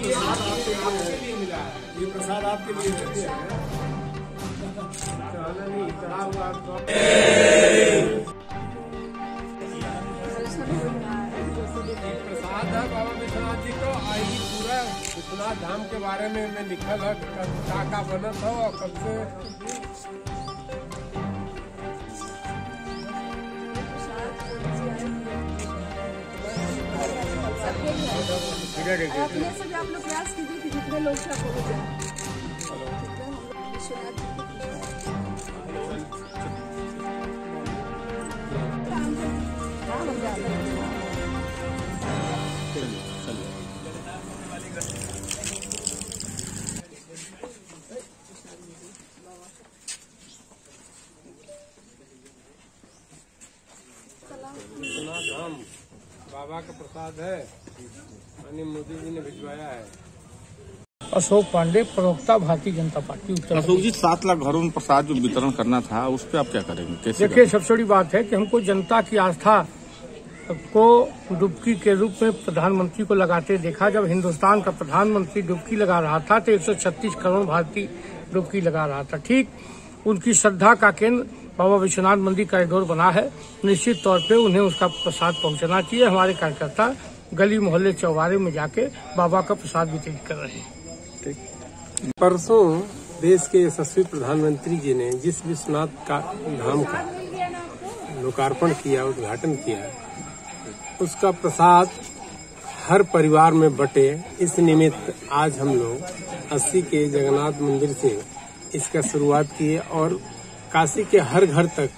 प्रसाद आपके लिए मिला है, ये प्रसाद आपके लिए मिला है। प्रसाद है बाबा विश्वनाथ जी को। आई पूरा विश्वनाथ धाम के बारे में लिखल है, का बनत हो और कब से अपने से भी आप लोग प्रयास कीजिए कि जितने लोग तक पहुँचे। बाबा का प्रसाद है, माननीय मोदी जी ने भिजवाया है। अशोक पांडे, प्रवक्ता, भारतीय जनता पार्टी उत्तर। अशोक जी, 7 लाख घरों में प्रसाद जो वितरण करना था उस पर आप क्या करेंगे? देखिए, सबसे बड़ी बात है कि हमको जनता की आस्था को डुबकी के रूप में प्रधानमंत्री को लगाते देखा। जब हिंदुस्तान का प्रधानमंत्री डुबकी लगा रहा था तो 136 करोड़ भारतीय डुबकी लगा रहा था। ठीक उनकी श्रद्धा का केंद्र बाबा विश्वनाथ मंदिर कॉरिडोर बना है। निश्चित तौर पे उन्हें उसका प्रसाद पहुंचना चाहिए। हमारे कार्यकर्ता गली मोहल्ले चौबारे में जाके बाबा का प्रसाद वितरित कर रहे हैं। परसों देश के यशस्वी प्रधानमंत्री जी ने जिस विश्वनाथ का धाम का लोकार्पण किया, उद्घाटन किया, उसका प्रसाद हर परिवार में बटे, इस निमित्त आज हम लोग 80 के जगन्नाथ मंदिर से इसका शुरुआत किए और काशी के हर घर तक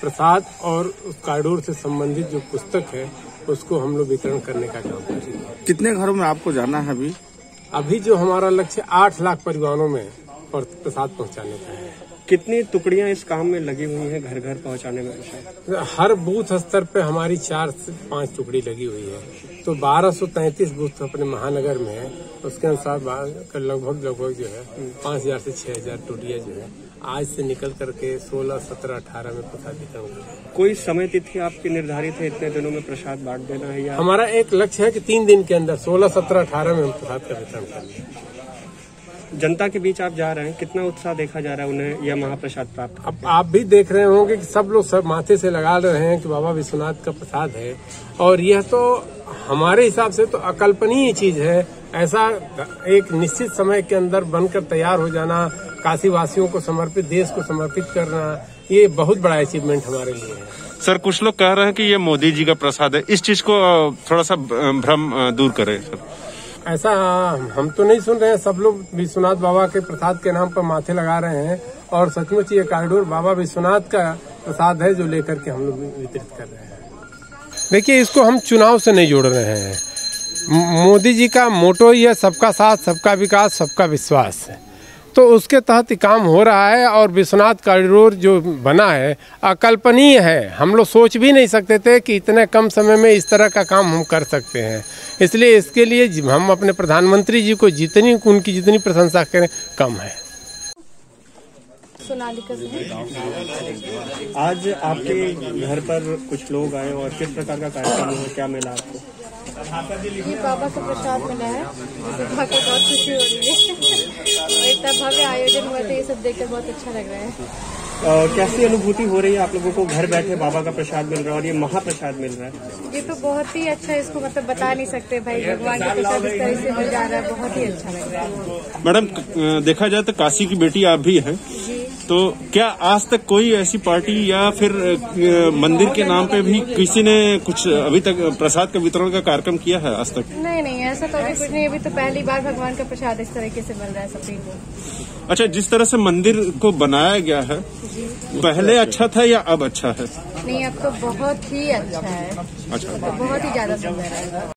प्रसाद और कॉरिडोर से संबंधित जो पुस्तक है उसको हम लोग वितरण करने का काम कर रहे हैं। कितने घरों में आपको जाना है? अभी जो हमारा लक्ष्य 8 लाख परिवारों में प्रसाद पहुंचाने का है। कितनी टुकड़ियां इस काम में लगी हुई हैं घर घर पहुंचाने में? हर बूथ स्तर पे हमारी 4 से 5 टुकड़ी लगी हुई है, तो 1233 बूथ अपने महानगर में है। उसके अनुसार लगभग जो है 5000 से 6000 टुकड़ियां जो है आज से निकल करके 16, 17, 18 में प्रसाद देता। कोई समय तिथि आपकी निर्धारित है इतने दिनों में प्रसाद बांट देना है या? हमारा एक लक्ष्य है कि 3 दिन के अंदर 16, 17, 18 में हम प्रसाद का वितरण करेंगे। जनता के बीच आप जा रहे हैं, कितना उत्साह देखा जा रहा है उन्हें यह महाप्रसाद प्राप्त? अब आप भी देख रहे होंगे कि सब लोग सब माथे से लगा रहे हैं कि बाबा विश्वनाथ का प्रसाद है, और यह तो हमारे हिसाब से तो अकल्पनीय चीज है। ऐसा एक निश्चित समय के अंदर बनकर तैयार हो जाना, काशी वासियों को समर्पित, देश को समर्पित करना, ये बहुत बड़ा अचीवमेंट हमारे लिए है। सर, कुछ लोग कह रहे हैं कि ये मोदी जी का प्रसाद है, इस चीज को थोड़ा सा भ्रम दूर करें। सर, ऐसा हम तो नहीं सुन रहे हैं। सब लोग विश्वनाथ बाबा के प्रसाद के नाम पर माथे लगा रहे हैं और सचमुच ये कॉरिडोर बाबा विश्वनाथ का प्रसाद है जो लेकर के हम लोग वितरित कर रहे हैं। देखिए, इसको हम चुनाव से नहीं जोड़ रहे हैं। मोदी जी का मोटो यह सबका साथ, सबका विकास, सबका विश्वास है, तो उसके तहत काम हो रहा है। और विश्वनाथ कॉरिडोर जो बना है अकल्पनीय है। हम लोग सोच भी नहीं सकते थे कि इतने कम समय में इस तरह का काम हम कर सकते हैं। इसलिए इसके लिए हम अपने प्रधानमंत्री जी को उनकी जितनी प्रशंसा करें कम है। आज आपके घर पर कुछ लोग आए और किस प्रकार का कार्यक्रम है, क्या मिला आपको? ये बाबा का प्रसाद मिला है, बहुत खुशी हो रही है। इतना भव्य आयोजन हुआ तो ये सब देखकर बहुत अच्छा लग रहा है। कैसी अनुभूति हो रही है आप लोगों को? घर बैठे बाबा का प्रसाद मिल रहा है और ये महाप्रसाद मिल रहा है, ये तो बहुत ही अच्छा है। इसको मतलब बता नहीं सकते भाई, भगवान का प्रसाद इस तरह से मिल जा रहा है, बहुत ही अच्छा लग रहा है। मैडम, देखा जाए तो काशी की बेटी आप भी है, तो क्या आज तक कोई ऐसी पार्टी या फिर मंदिर के नाम पे भी किसी ने कुछ अभी तक प्रसाद का वितरण का कार्यक्रम किया है आज तक? नहीं, ऐसा तो अभी कुछ नहीं। अभी तो पहली बार भगवान का प्रसाद इस तरीके से मिल रहा है सभी को। अच्छा, जिस तरह से मंदिर को बनाया गया है पहले अच्छा था या अब अच्छा है? नहीं, अब तो बहुत ही अच्छा है। अच्छा, तो बहुत ही ज्यादा सुंदर है।